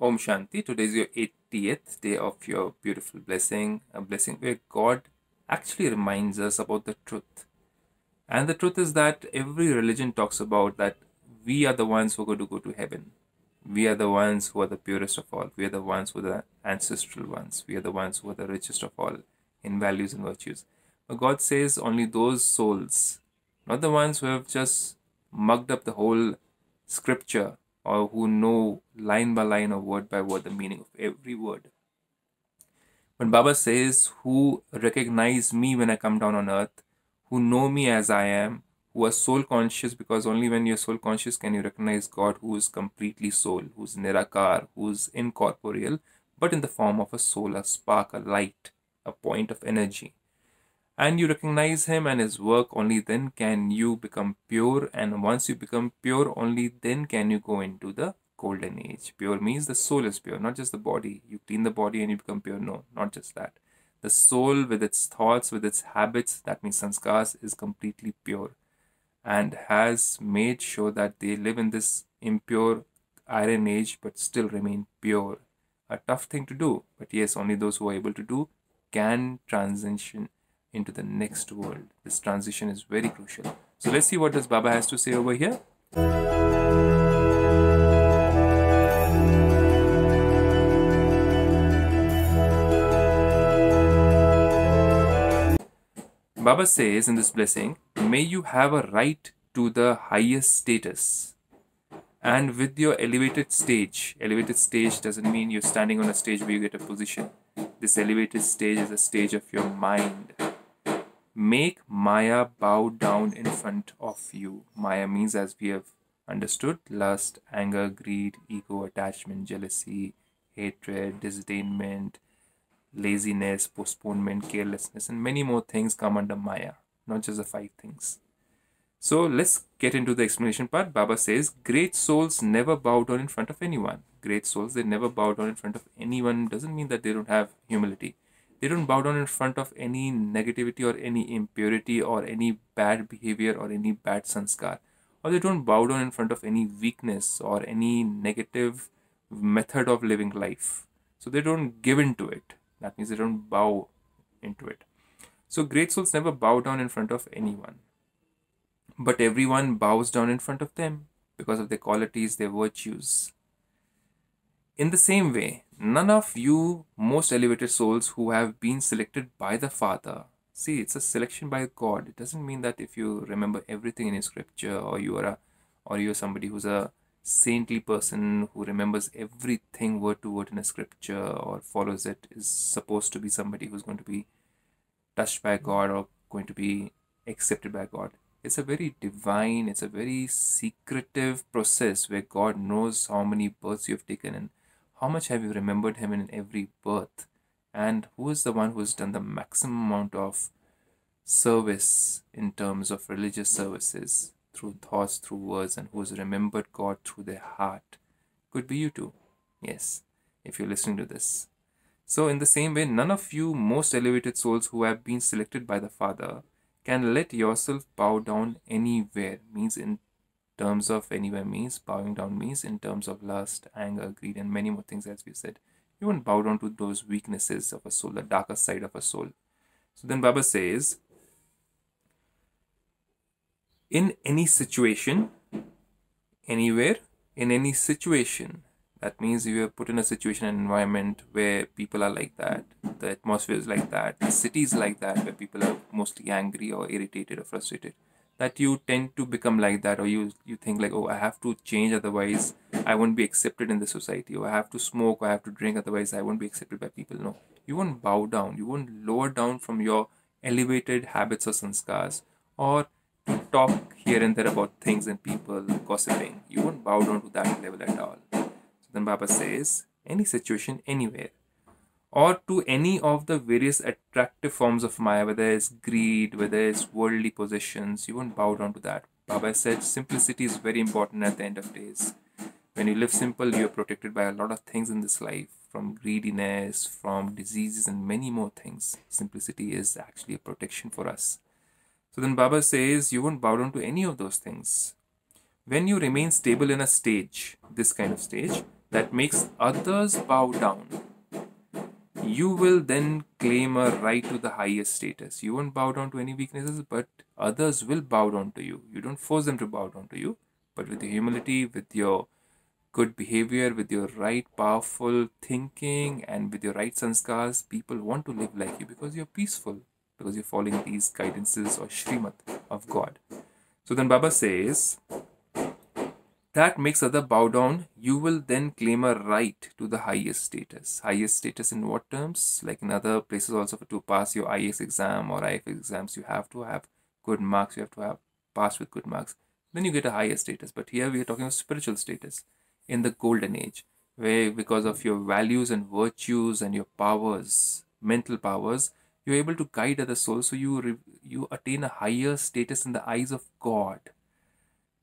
Om Shanti. Today is your 80th day of your beautiful blessing, a blessing where God actually reminds us about the truth. And the truth is that every religion talks about that we are the ones who are going to go to heaven. We are the ones who are the purest of all. We are the ones who are the ancestral ones. We are the ones who are the richest of all in values and virtues. But God says only those souls, not the ones who have just mugged up the whole scripture, or who know line by line or word by word the meaning of every word. When Baba says, who recognize me when I come down on earth, who know me as I am, who are soul conscious, because only when you're soul conscious can you recognize God, who is completely soul, who's nirakar, who's incorporeal, but in the form of a soul, a spark, a light, a point of energy. And you recognize Him and His work, only then can you become pure. And once you become pure, only then can you go into the golden age. Pure means the soul is pure, not just the body. You clean the body and you become pure. No, not just that. The soul with its thoughts, with its habits, that means sanskars, is completely pure. And has made sure that they live in this impure iron age but still remain pure. A tough thing to do. But yes, only those who are able to do can transition into the next world. This transition is very crucial. So let's see what this Baba has to say over here. Baba says in this blessing, may you have a right to the highest status. And with your elevated stage doesn't mean you're standing on a stage where you get a position. This elevated stage is a stage of your mind. Make Maya bow down in front of you. Maya means, as we have understood, lust, anger, greed, ego, attachment, jealousy, hatred, disdainment, laziness, postponement, carelessness, and many more things come under Maya, not just the 5 things. So let's get into the explanation part. Baba says, great souls never bow down in front of anyone. Great souls, they never bow down in front of anyone. Doesn't mean that they don't have humility. They don't bow down in front of any negativity or any impurity or any bad behavior or any bad sanskar. Or they don't bow down in front of any weakness or any negative method of living life. So they don't give into it. That means they don't bow into it. So great souls never bow down in front of anyone. But everyone bows down in front of them because of their qualities, their virtues. In the same way, none of you most elevated souls who have been selected by the Father. See, it's a selection by God. It doesn't mean that if you remember everything in your scripture, or you're somebody who's a saintly person who remembers everything word to word in a scripture or follows it, is supposed to be somebody who's going to be touched by God or going to be accepted by God. It's a very divine, it's a very secretive process where God knows how many births you've taken and how much have you remembered Him in every birth, and who is the one who has done the maximum amount of service in terms of religious services through thoughts, through words, and who has remembered God through their heart. Could be you too. Yes, if you're listening to this. So in the same way, none of you most elevated souls who have been selected by the Father can let yourself bow down anywhere. Means in terms of anywhere means, bowing down means in terms of lust, anger, greed, and many more things, as we said. You won't bow down to those weaknesses of a soul, the darker side of a soul. So then Baba says, in any situation, anywhere, in any situation. That means you are put in a situation, an environment where people are like that, the atmosphere is like that, the city is like that, where people are mostly angry or irritated or frustrated, that you tend to become like that, or you think like, oh, I have to change, otherwise I won't be accepted in the society, or I have to smoke, or I have to drink, otherwise I won't be accepted by people. No, you won't bow down, you won't lower down from your elevated habits or sanskars, or to talk here and there about things and people, gossiping. You won't bow down to that level at all. Then Baba says, any situation, anywhere, or to any of the various attractive forms of Maya, whether it's greed, whether it's worldly possessions, you won't bow down to that. Baba said simplicity is very important at the end of days. When you live simple, you are protected by a lot of things in this life, from greediness, from diseases, and many more things. Simplicity is actually a protection for us. So then Baba says, you won't bow down to any of those things. When you remain stable in a stage, this kind of stage, that makes others bow down, you will then claim a right to the highest status. You won't bow down to any weaknesses, but others will bow down to you. You don't force them to bow down to you, but with your humility, with your good behavior, with your right powerful thinking and with your right sanskars, people want to live like you because you're peaceful, because you're following these guidances or Shrimat of God. So then Baba says, that makes other bow down, you will then claim a right to the highest status. Highest status in what terms? Like in other places also, to pass your IAS exam or IF exams, you have to have good marks, you have to have passed with good marks. Then you get a higher status. But here we are talking about spiritual status in the golden age, where because of your values and virtues and your powers, mental powers, you're able to guide other souls. So you attain a higher status in the eyes of God.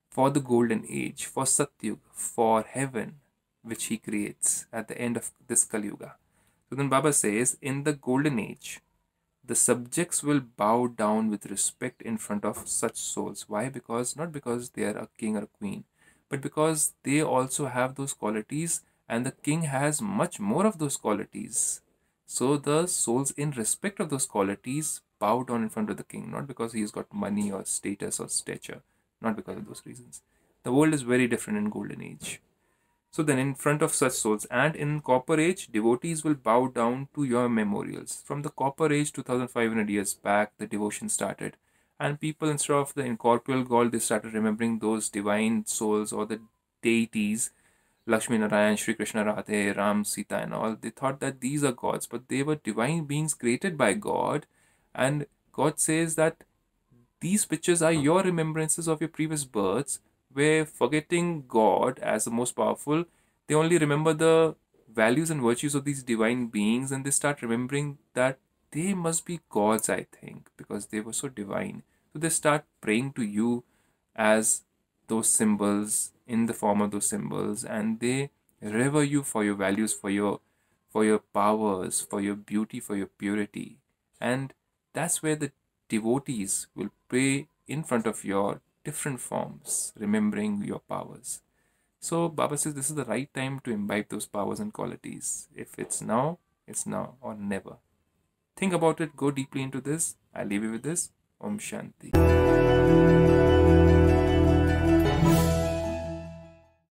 For the golden age, for Satyug, for heaven, which he creates at the end of this Kali Yuga. So then Baba says, in the golden age, the subjects will bow down with respect in front of such souls. Why? Because, not because they are a king or a queen, but because they also have those qualities and the king has much more of those qualities. So the souls in respect of those qualities bow down in front of the king, not because he's got money or status or stature. Not because of those reasons. The world is very different in golden age. So then in front of such souls, and in copper age, devotees will bow down to your memorials. From the copper age, 2500 years back, the devotion started. And people, instead of the incorporeal gold, they started remembering those divine souls or the deities, Lakshmi Narayan, Shri Krishna, Radhe, Ram, Sita and all. They thought that these are gods, but they were divine beings created by God. And God says that these pictures are your remembrances of your previous births, where forgetting God as the most powerful, they only remember the values and virtues of these divine beings, and they start remembering that they must be gods, I think, because they were so divine. So they start praying to you as those symbols, in the form of those symbols, and they revere you for your values, for your powers, for your beauty, for your purity. And that's where the devotees will pray in front of your different forms, remembering your powers. So Baba says this is the right time to imbibe those powers and qualities. If it's now, it's now or never. Think about it, go deeply into this. I leave you with this. Om Shanti.